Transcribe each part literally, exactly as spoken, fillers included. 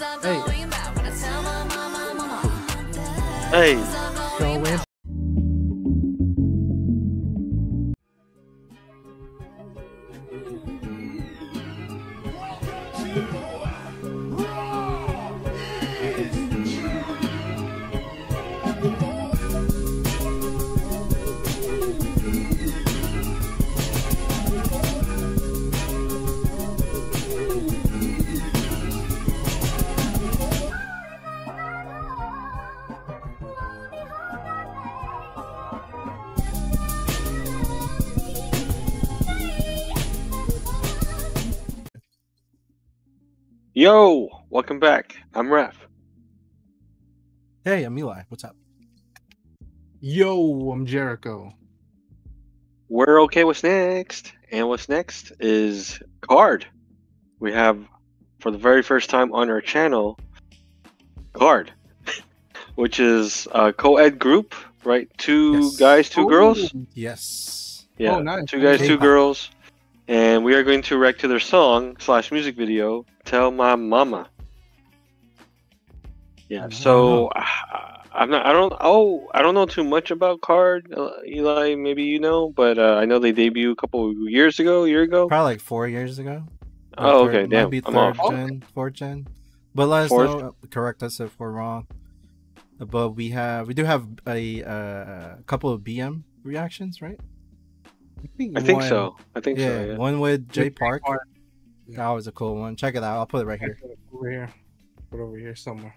Hey. Hey. Yo, welcome back. I'm Raph. Hey, I'm Eli. What's up? Yo, I'm Jericho. We're okay. What's next? And what's next is KARD. We have, for the very first time on our channel, KARD, which is a co-ed group, right? Two yes. guys, two oh, girls. Yes. Yeah. Oh, nice. Two guys, two girls. And we are going to react to their song slash music video, Tell My Mama. Yeah. So I, I'm not. I don't. Oh, I don't know too much about KARD. Eli, maybe you know, but uh, I know they debuted a couple years ago, a year ago. Probably like four years ago. Oh, third, okay. Damn. Might be third I'm off. gen, fourth gen. But let us fourth? know. Correct us if we're wrong. But we have, we do have a uh, couple of B M reactions, right? I think, I think one, so. I think yeah, so. Yeah. One with Jay Park. Yeah. That was a cool one. Check it out. I'll put it right here. Over here. Put it over here somewhere.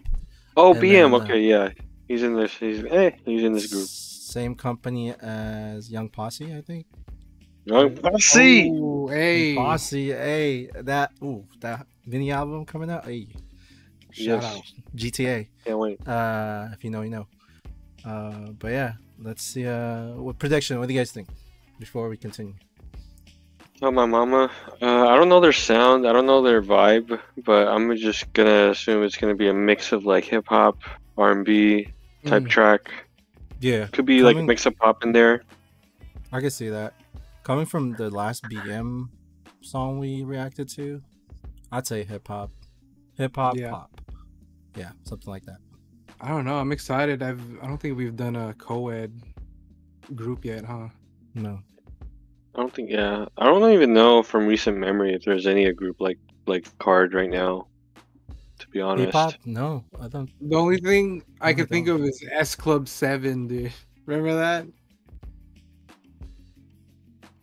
Oh, and B M. Then, okay, uh, yeah. He's in this. He's eh, he's in this group. Same company as Young Posse, I think. Young Posse. Ooh, hey. Posse. Hey, that. Ooh, that mini album coming out. Hey. Shout yes. out. G T A. Can't wait. Uh, if you know, you know. Uh, but yeah, let's see. Uh, what prediction? What do you guys think? Before we continue, Tell My Mama. Uh, I don't know their sound. I don't know their vibe, but I'm just gonna assume it's gonna be a mix of like hip hop, R and B type mm. track. Yeah, could be coming, like a mix of pop in there. I can see that. Coming from the last B M song we reacted to, I'd say hip hop, hip hop, yeah. pop. Yeah, something like that. I don't know. I'm excited. I've I don't think we've done a co-ed group yet, huh? No. I don't think. Yeah, I don't even know from recent memory if there's any a group like like KARD right now. To be honest, hip-hop? No, I don't. The only thing I, I could think of is S Club seven, dude. Remember that?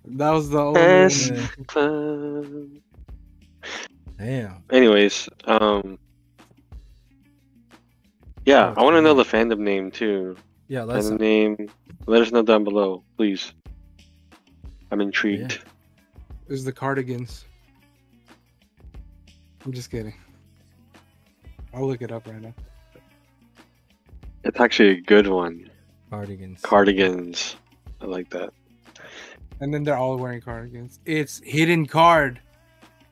That was the only S Club. Damn. Anyways, um, yeah, I want to know the fandom name too. Yeah, let's fandom name. Let us know down below, please. I'm intrigued. Yeah. This is the Cardigans. I'm just kidding. I'll look it up right now. It's actually a good one. Cardigans. Cardigans. I like that. And then they're all wearing cardigans. It's Hidden KARD.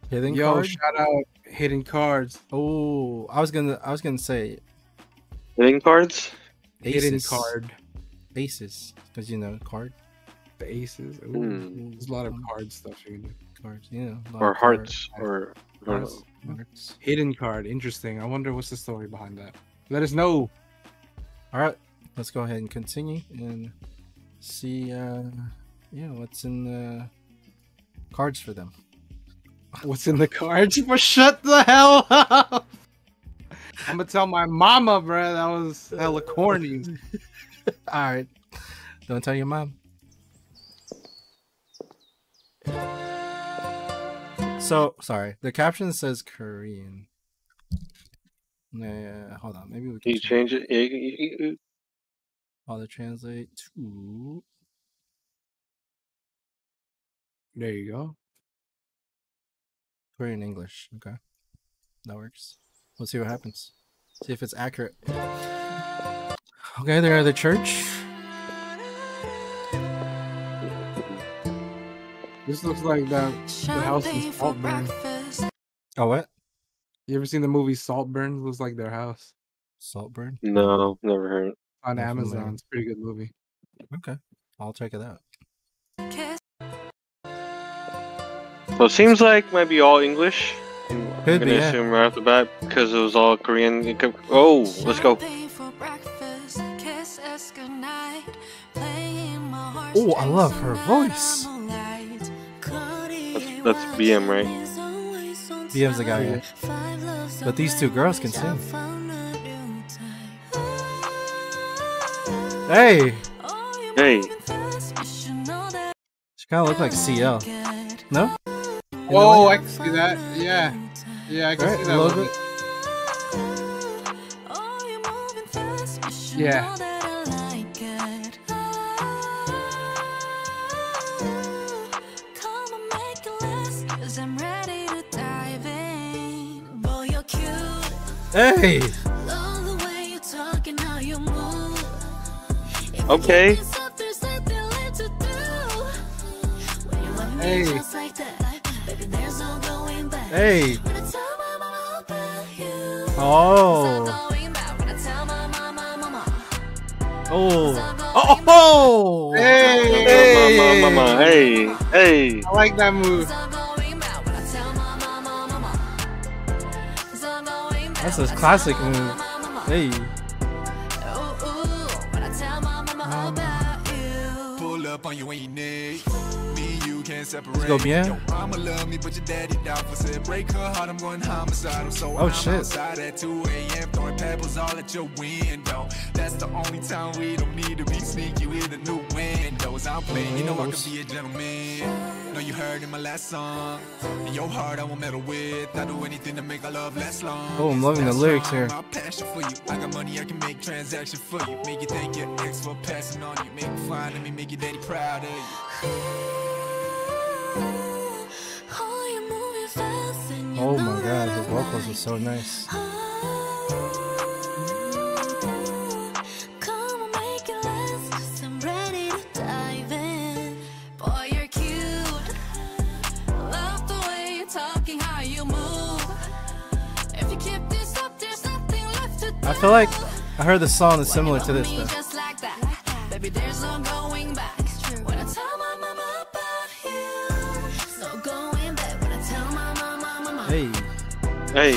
Hidden Yo, KARD. Yo, shout out Hidden KARDs. Oh, I was gonna, I was gonna say. Hidden KARDs. Hidden KARD. Aces, because you know KARD. The aces. Ooh, mm. There's a lot of KARD stuff you can do. Cards, yeah. Or hearts, KARD. or hearts. hearts. Hidden KARD. Interesting. I wonder what's the story behind that. Let us know. All right, let's go ahead and continue and see. Uh, yeah, what's in the cards for them? What's in the cards? Well, shut the hell up! I'm gonna tell my mama, bro. That was hella corny. All right, don't tell your mom. So sorry, the caption says Korean. Yeah, hold on, maybe we can you change it. it. Auto translate to. There you go. Korean English. Okay, that works. We'll see what happens. See if it's accurate. Okay, they're at the church. This looks like that the house is Saltburn. Oh, what? You ever seen the movie Saltburn? It looks like their house. Saltburn? No, never heard. On That's Amazon. Familiar. It's a pretty good movie. Okay. I'll check it out. So it seems like it might be all English. Could I'm gonna be, assume yeah. right off the bat because it was all Korean. Oh, let's go. Oh, I love her voice. That's, that's B M, right? B M's the guy, yeah. yeah. But these two girls can sing. Hey. Hey. She kind of looks like C L. No? Whoa, I can see that. Yeah. Yeah, I can right, see that a little bit. bit. Yeah. Hey. Okay. Hey. Hey. Oh. Oh. Oh. Oh. Hey. Hey. Hey. I like that move. That's a classic move. Hey. Let's go, B M. Oh, shit. That's the only time we don't need to be sneaky with the new windows. I'm playing, you know I can be a gentleman. Know you heard in my last song. In your heart I won't meddle with. I do anything to make our love last long. Oh, I'm loving the lyrics here. My passion for you. I got money, I can make transaction for you. Make you thank your ex for passing on you. Make you fine, let me make your daddy proud of you. Oh my god, the vocals are so nice. I feel like I heard the song is similar to this though. Hey. Hey.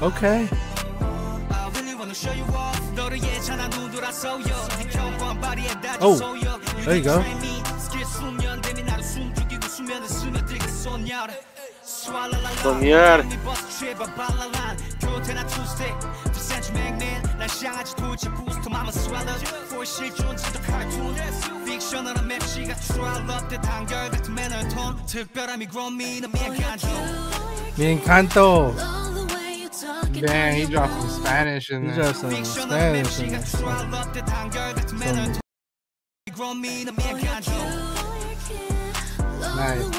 Okay. Oh, there you go. Me encanto. Man, he dropped some Spanish in there. He dropped some Spanish in there. Some... Nice.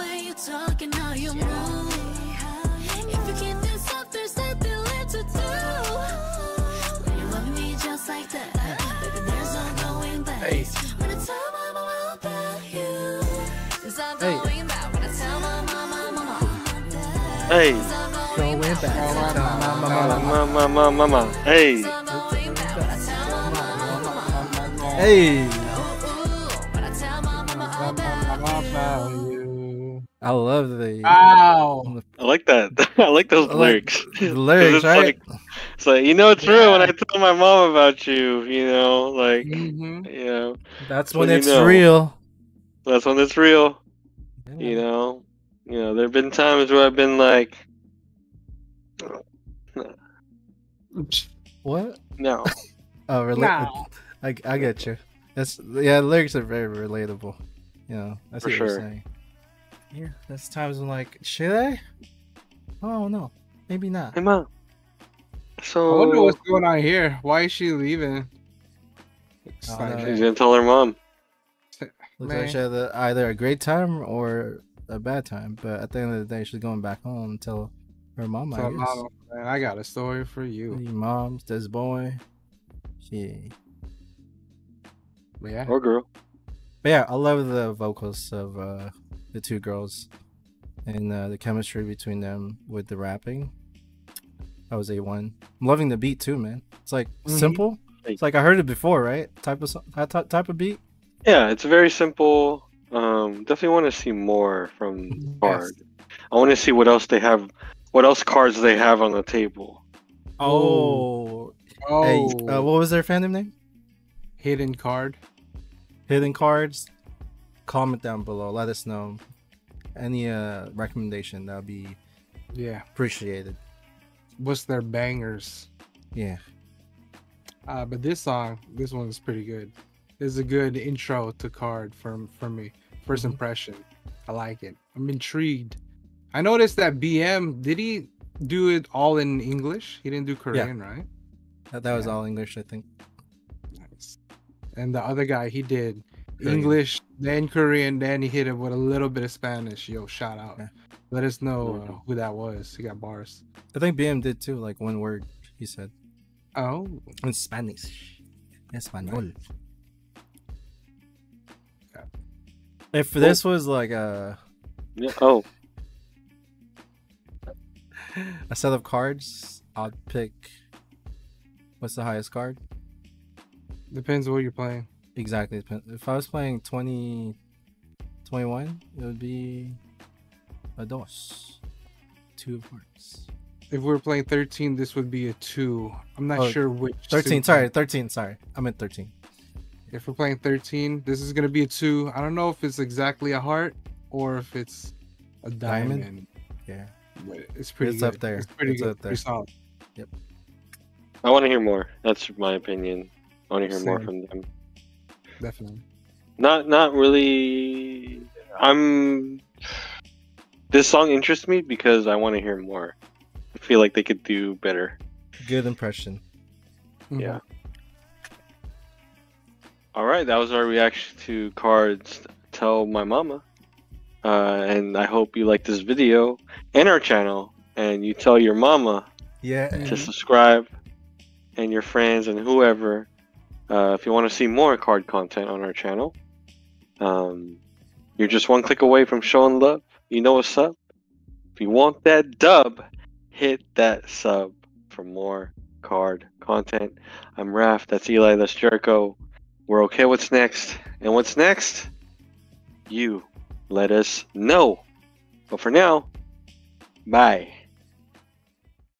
Hey. Hey. Hey. Going back to mama, mama, mama, mama. Hey. Hey. I love the. Wow. I like that. I like those I like lyrics. The lyrics, it's right? Like, it's like, you know, it's real yeah. when I tell my mom about you. You know, like, mm-hmm. you know. That's when, when it's you know. real. That's when it's real. Yeah. You know, you know. There've been times where I've been like. What? No. Oh, really? No. I I get you. That's yeah. Lyrics are very relatable. You know, that's For what sure. you're saying. Yeah, that's times when like, should I? Oh no, maybe not. Hey, Mom. So I wonder what's going on here. Why is she leaving? She's uh, gonna tell her mom. Looks like she had a, either a great time or a bad time, but at the end of the day, she's going back home until. Her mama, so mama, man, I got a story for you. Hey, moms, this boy, she, yeah, or girl. But yeah, I love the vocals of uh, the two girls and uh, the chemistry between them with the rapping, that was A one. I'm loving the beat too, man. It's like mm-hmm. simple. It's like I heard it before, right? Type of type of beat. Yeah, it's very simple. Um, definitely want to see more from KARD. Yes. I want to see what else they have, what else cards they have on the table. Oh, oh. Hey, uh, what was their fandom name? Hidden KARD. Hidden KARDs. Comment down below. Let us know any uh, recommendation. That'll be yeah appreciated. What's their bangers? Yeah. Uh, but this song, this one is pretty good. This is a good intro to KARD from for me. First mm-hmm. impression, I like it. I'm intrigued. I noticed that B M, did he do it all in English? He didn't do Korean, yeah. right? That, that was yeah. all English, I think. Nice. And the other guy, he did Korean. English, then Korean, then he hit it with a little bit of Spanish. Yo, shout out. Yeah. Let us know uh, who that was. He got bars. I think B M did too, like one word he said. Oh. In Spanish. Espanol. Yeah. If oh. this was like a... Yeah. Oh. A set of cards, I'll pick what's the highest card. Depends on what you're playing. Exactly. If I was playing twenty twenty-one, it would be a dos, two of hearts. If we were playing thirteen, this would be a two. I'm not oh, sure which. thirteen, sorry, thirteen, sorry. I meant thirteen. If we're playing thirteen, this is going to be a two. I don't know if it's exactly a heart or if it's a diamond. diamond. Yeah. But it's pretty it's good. Up there. It's pretty it's good. Up there. Pretty solid. Yep. I want to hear more. That's my opinion. I want to hear Same. more from them. Definitely. Not not really. I'm This song interests me because I want to hear more. I feel like they could do better. Good impression. Mm-hmm. Yeah. All right, that was our reaction to KARD's Tell My Mama. Uh, and I hope you like this video and our channel, and you tell your mama yeah, to subscribe, and your friends and whoever, uh, if you want to see more KARD content on our channel. Um, you're just one click away from showing love. You know what's up. If you want that dub, hit that sub for more KARD content. I'm Raph, that's Eli, that's Jericho. We're okay, what's next? And what's next? You. Let us know. But for now, bye.